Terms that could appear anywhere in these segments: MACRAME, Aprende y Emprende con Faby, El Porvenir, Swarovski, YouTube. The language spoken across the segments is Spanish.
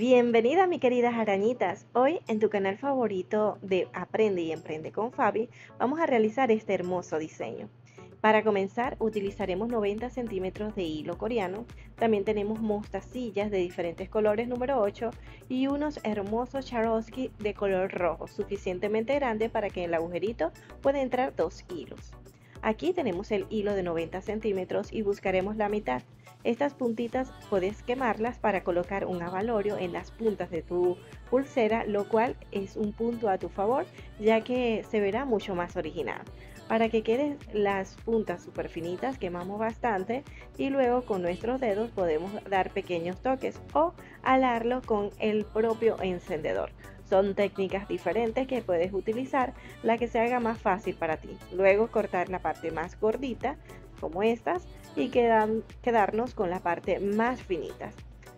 Bienvenida, mis queridas arañitas. Hoy en tu canal favorito de Aprende y Emprende con Faby vamos a realizar este hermoso diseño. Para comenzar utilizaremos 90 centímetros de hilo coreano. También tenemos mostacillas de diferentes colores número 8 y unos hermosos Swarovski de color rojo, suficientemente grande para que en el agujerito pueda entrar dos hilos. Aquí tenemos el hilo de 90 centímetros y buscaremos la mitad. Estas puntitas puedes quemarlas para colocar un abalorio en las puntas de tu pulsera, lo cual es un punto a tu favor ya que se verá mucho más original. Para que queden las puntas súper finitas quemamos bastante y luego con nuestros dedos podemos dar pequeños toques o alarlo con el propio encendedor. Son técnicas diferentes que puedes utilizar, la que se haga más fácil para ti. Luego cortar la parte más gordita como estas y quedarnos con la parte más finita.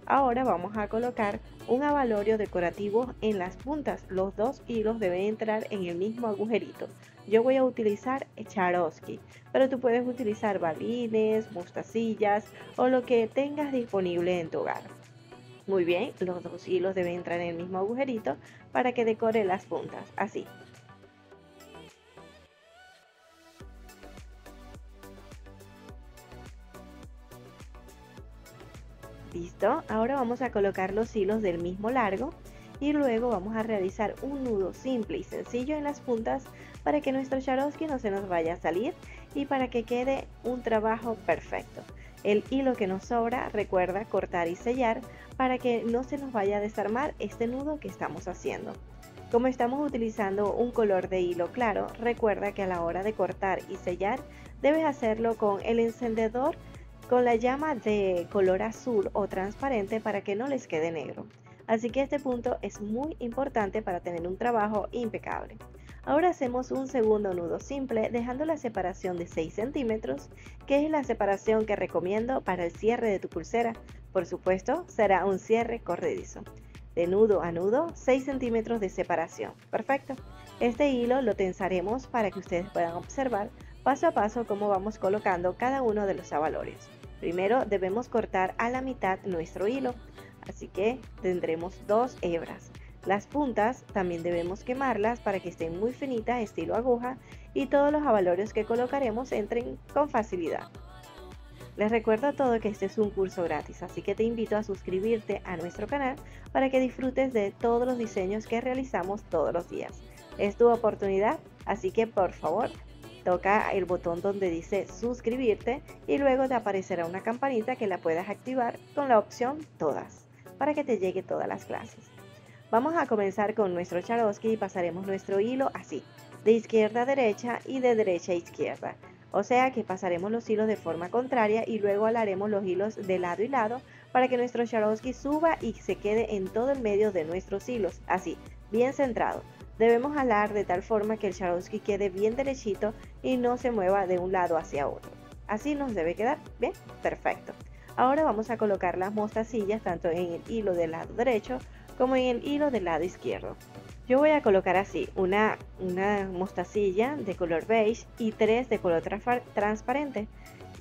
Ahora vamos a colocar un abalorio decorativo en las puntas. Los dos hilos deben entrar en el mismo agujerito. Yo voy a utilizar Swarovski, pero tú puedes utilizar balines, mostacillas o lo que tengas disponible en tu hogar. Muy bien, los dos hilos deben entrar en el mismo agujerito para que decore las puntas, así. Listo, ahora vamos a colocar los hilos del mismo largo y luego vamos a realizar un nudo simple y sencillo en las puntas para que nuestro Swarovski no se nos vaya a salir y para que quede un trabajo perfecto. El hilo que nos sobra, recuerda cortar y sellar para que no se nos vaya a desarmar este nudo que estamos haciendo. Como estamos utilizando un color de hilo claro, recuerda que a la hora de cortar y sellar debes hacerlo con el encendedor con la llama de color azul o transparente para que no les quede negro. Así que este punto es muy importante para tener un trabajo impecable. Ahora hacemos un segundo nudo simple dejando la separación de 6 centímetros, que es la separación que recomiendo para el cierre de tu pulsera. Por supuesto, será un cierre corredizo. De nudo a nudo, 6 centímetros de separación. Perfecto. Este hilo lo tensaremos para que ustedes puedan observar paso a paso cómo vamos colocando cada uno de los abalorios. Primero debemos cortar a la mitad nuestro hilo, así que tendremos dos hebras. Las puntas también debemos quemarlas para que estén muy finitas estilo aguja y todos los abalorios que colocaremos entren con facilidad. Les recuerdo a todos que este es un curso gratis, así que te invito a suscribirte a nuestro canal para que disfrutes de todos los diseños que realizamos todos los días. Es tu oportunidad, así que por favor, toca el botón donde dice suscribirte y luego te aparecerá una campanita que la puedas activar con la opción todas para que te llegue todas las clases. Vamos a comenzar con nuestro Swarovski y pasaremos nuestro hilo así, de izquierda a derecha y de derecha a izquierda. O sea que pasaremos los hilos de forma contraria y luego alaremos los hilos de lado y lado para que nuestro Swarovski suba y se quede en todo el medio de nuestros hilos, así, bien centrado. Debemos alar de tal forma que el Swarovski quede bien derechito y no se mueva de un lado hacia otro. Así nos debe quedar, ¿bien? Perfecto. Ahora vamos a colocar las mostacillas tanto en el hilo del lado derecho como en el hilo del lado izquierdo. Yo voy a colocar así una mostacilla de color beige y tres de color transparente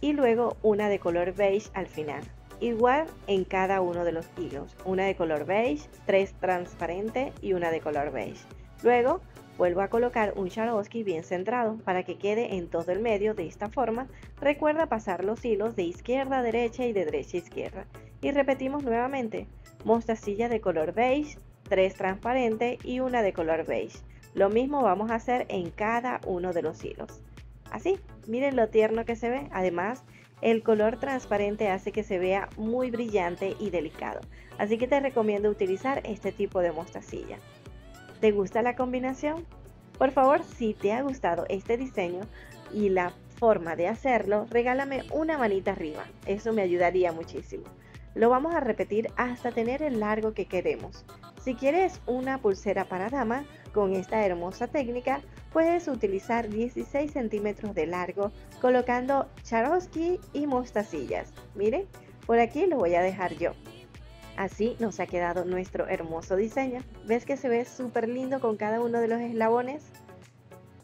y luego una de color beige al final. Igual en cada uno de los hilos, una de color beige, tres transparente y una de color beige. Luego vuelvo a colocar un Swarovski bien centrado para que quede en todo el medio de esta forma. Recuerda pasar los hilos de izquierda a derecha y de derecha a izquierda. Y repetimos nuevamente, mostacilla de color beige, tres transparente y una de color beige. Lo mismo vamos a hacer en cada uno de los hilos. Así, miren lo tierno que se ve. Además, el color transparente hace que se vea muy brillante y delicado. Así que te recomiendo utilizar este tipo de mostacilla. ¿Te gusta la combinación? Por favor, si te ha gustado este diseño y la forma de hacerlo, regálame una manita arriba, eso me ayudaría muchísimo. Lo vamos a repetir hasta tener el largo que queremos. Si quieres una pulsera para dama, con esta hermosa técnica puedes utilizar 16 centímetros de largo colocando Swarovski y mostacillas. Miren, por aquí lo voy a dejar yo. Así nos ha quedado nuestro hermoso diseño. ¿Ves que se ve súper lindo con cada uno de los eslabones?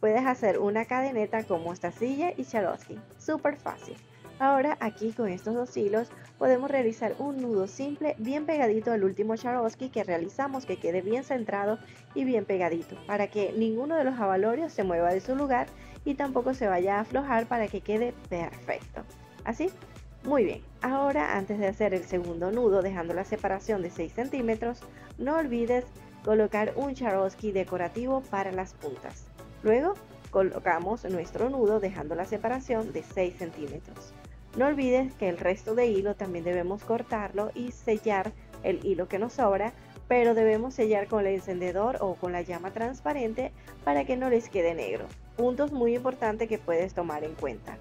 Puedes hacer una cadeneta con mostacilla y Swarovski, súper fácil. Ahora aquí con estos dos hilos podemos realizar un nudo simple bien pegadito al último Swarovski que realizamos, que quede bien centrado y bien pegadito para que ninguno de los abalorios se mueva de su lugar y tampoco se vaya a aflojar, para que quede perfecto. Así, muy bien. Ahora, antes de hacer el segundo nudo, dejando la separación de 6 centímetros, no olvides colocar un Swarovski decorativo para las puntas. Luego colocamos nuestro nudo dejando la separación de 6 centímetros. No olvides que el resto de hilo también debemos cortarlo y sellar el hilo que nos sobra, pero debemos sellar con el encendedor o con la llama transparente para que no les quede negro. Puntos muy importantes que puedes tomar en cuenta.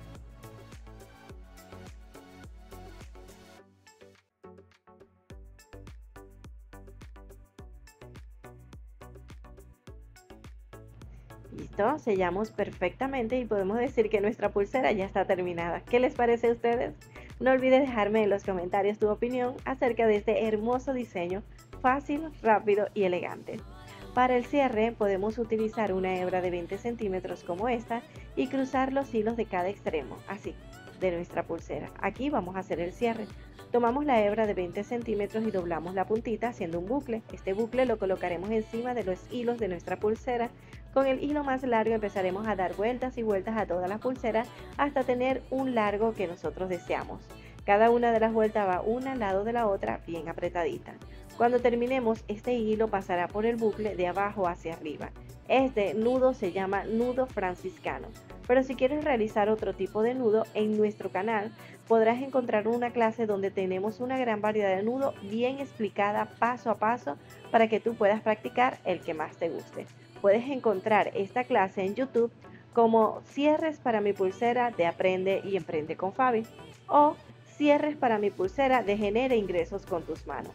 Listo, sellamos perfectamente y podemos decir que nuestra pulsera ya está terminada. ¿Qué les parece a ustedes? No olvides dejarme en los comentarios tu opinión acerca de este hermoso diseño, fácil, rápido y elegante. Para el cierre podemos utilizar una hebra de 20 centímetros como esta y cruzar los hilos de cada extremo, así, de nuestra pulsera. Aquí vamos a hacer el cierre. Tomamos la hebra de 20 centímetros y doblamos la puntita haciendo un bucle. Este bucle lo colocaremos encima de los hilos de nuestra pulsera. Con el hilo más largo empezaremos a dar vueltas y vueltas a todas las pulseras hasta tener un largo que nosotros deseamos. Cada una de las vueltas va una al lado de la otra, bien apretadita. Cuando terminemos, este hilo pasará por el bucle de abajo hacia arriba. Este nudo se llama nudo franciscano, pero si quieres realizar otro tipo de nudo, en nuestro canal podrás encontrar una clase donde tenemos una gran variedad de nudos bien explicada paso a paso para que tú puedas practicar el que más te guste. Puedes encontrar esta clase en YouTube como cierres para mi pulsera de Aprende y Emprende con Faby o cierres para mi pulsera de Genera ingresos con tus manos.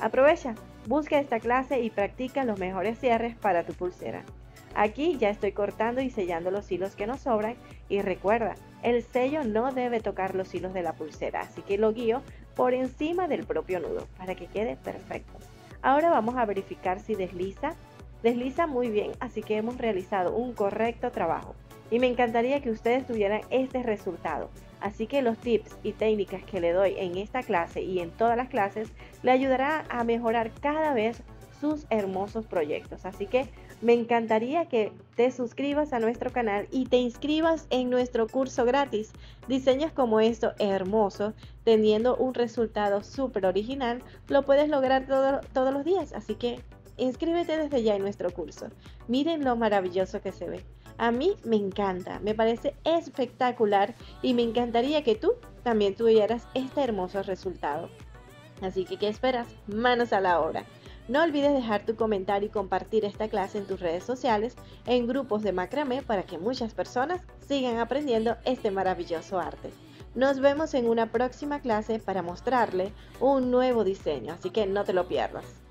Aprovecha, busca esta clase y practica los mejores cierres para tu pulsera. Aquí ya estoy cortando y sellando los hilos que nos sobran y recuerda, el sello no debe tocar los hilos de la pulsera, así que lo guío por encima del propio nudo para que quede perfecto. Ahora vamos a verificar si desliza. Desliza muy bien, así que hemos realizado un correcto trabajo y me encantaría que ustedes tuvieran este resultado. Así que los tips y técnicas que le doy en esta clase y en todas las clases le ayudará a mejorar cada vez sus hermosos proyectos. Así que me encantaría que te suscribas a nuestro canal y te inscribas en nuestro curso gratis. Diseños como esto hermoso, teniendo un resultado súper original, lo puedes lograr todos los días, así que inscríbete desde ya en nuestro curso. Miren lo maravilloso que se ve. A mí me encanta, me parece espectacular y me encantaría que tú también tuvieras este hermoso resultado. Así que, ¿qué esperas? Manos a la obra. No olvides dejar tu comentario y compartir esta clase en tus redes sociales, en grupos de macramé, para que muchas personas sigan aprendiendo este maravilloso arte. Nos vemos en una próxima clase para mostrarle un nuevo diseño, así que no te lo pierdas.